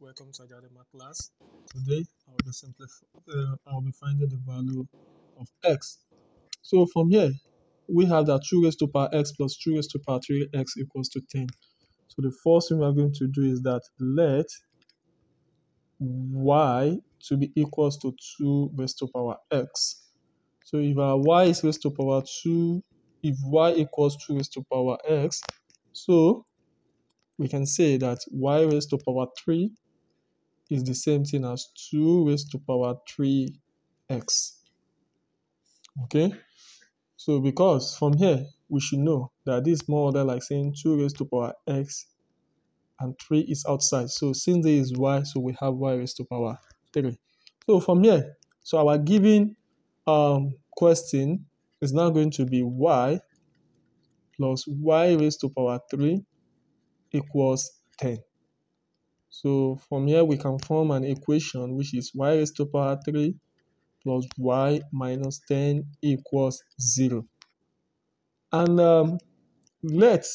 Welcome to Agarima class. Today I'll be finding the value of x. So from here we have that 2 raised to power x plus 2 raised to power 3x equals to 10. So the first thing we are going to do is that let y to be equals to 2 raised to power x. So if our y is raised to power 2, if y equals 2 raised to power x, so we can say that y raised to power 3 is the same thing as 2 raised to power 3x. Okay? So because from here, we should know that this is more or less like saying 2 raised to power x and 3 is outside. So since there is y, so we have y raised to power 3. So from here, so our given question is now going to be y plus y raised to power 3 equals 10. So from here we can form an equation which is y raised to power 3 plus y minus 10 equals 0. And let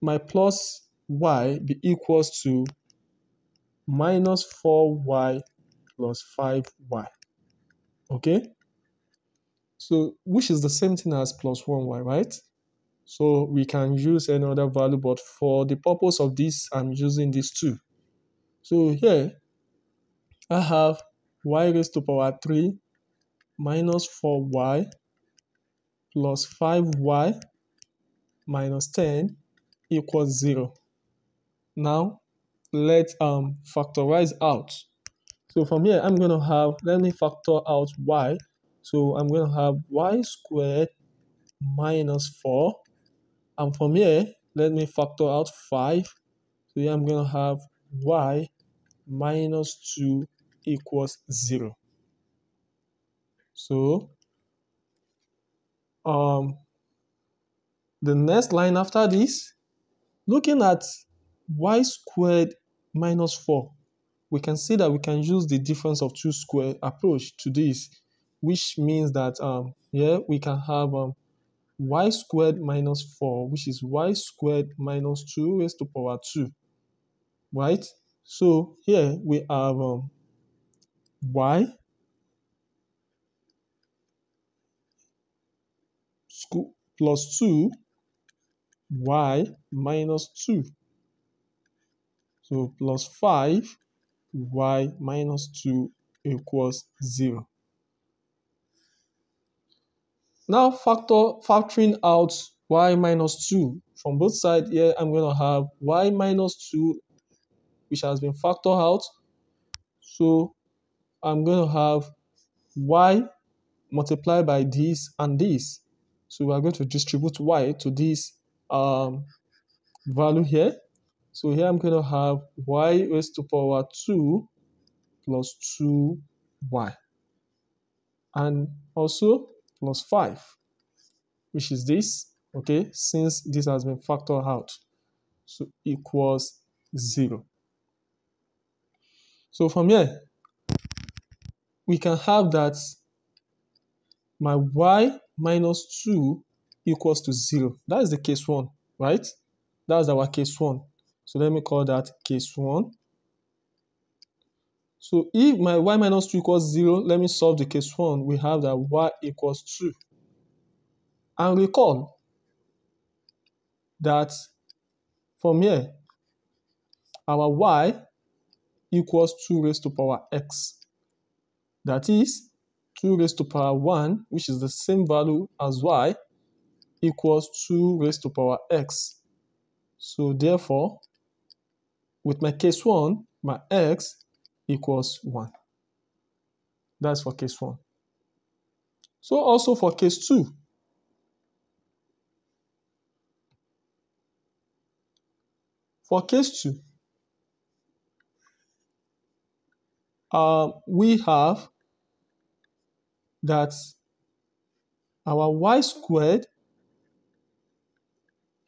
my plus y be equals to minus 4y plus 5y. Okay? So which is the same thing as plus 1y, right? So we can use another value, but for the purpose of this, I'm using these two. So here, I have y raised to power 3 minus 4y plus 5y minus 10 equals 0. Now, let's factorize out. So from here, I'm going to have, let me factor out y. So I'm going to have y squared minus 4. And from here, let me factor out 5. So here I'm going to have y minus 2 equals 0. So the next line after this, looking at y squared minus 4, we can see that we can use the difference of 2 squared approach to this, which means that here we can have y squared minus 4, which is y squared minus 2 raised to power 2, right? So here we have y plus 2, y minus 2. So plus 5, y minus 2 equals 0. Now factoring out y minus 2 from both sides, here I'm going to have y minus 2 which has been factored out. So I'm going to have y multiplied by this and this. So we are going to distribute y to this value here. So here I'm going to have y raised to power 2 plus 2y. And also plus 5, which is this, okay, since this has been factored out, so equals 0. So from here, we can have that my y minus 2 equals to 0. That is the case 1, right? That's our case 1. So let me call that case 1. So if my y minus 2 equals 0, let me solve the case 1. We have that y equals 2. And recall that from here, our y equals 2 raised to power x. That is, 2 raised to power 1, which is the same value as y, equals 2 raised to power x. So therefore, with my case 1, my x equals 1. That's for case 1. So also for case 2. For case 2, we have that our y squared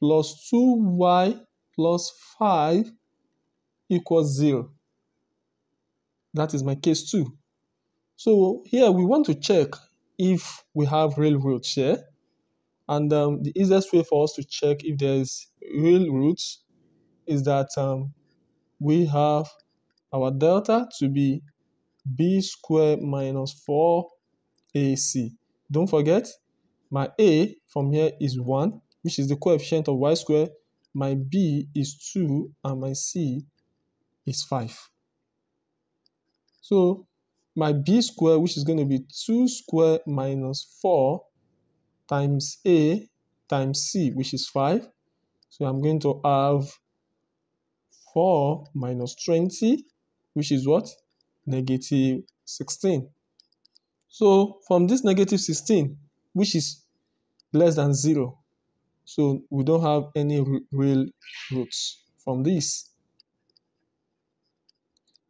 plus 2y plus 5 equals 0. That is my case 2. So here we want to check if we have real roots here. And the easiest way for us to check if there is real roots is that we have our delta to be b squared minus 4ac. Don't forget, my a from here is 1, which is the coefficient of y squared. My b is 2, and my c is 5. So my b squared, which is going to be 2 squared minus 4 times a times c, which is 5. So I'm going to have 4 minus 20, which is what? Negative 16. So from this negative 16, which is less than 0, so we don't have any real roots from this.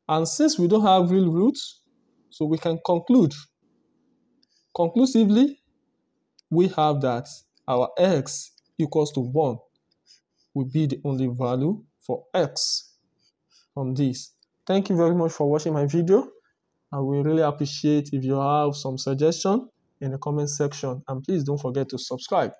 And since we don't have real roots, so we can conclude. Conclusively, we have that our x equals to 1 will be the only value for x from this. Thank you very much for watching my video. I will really appreciate if you have some suggestion in the comment section, and please don't forget to subscribe.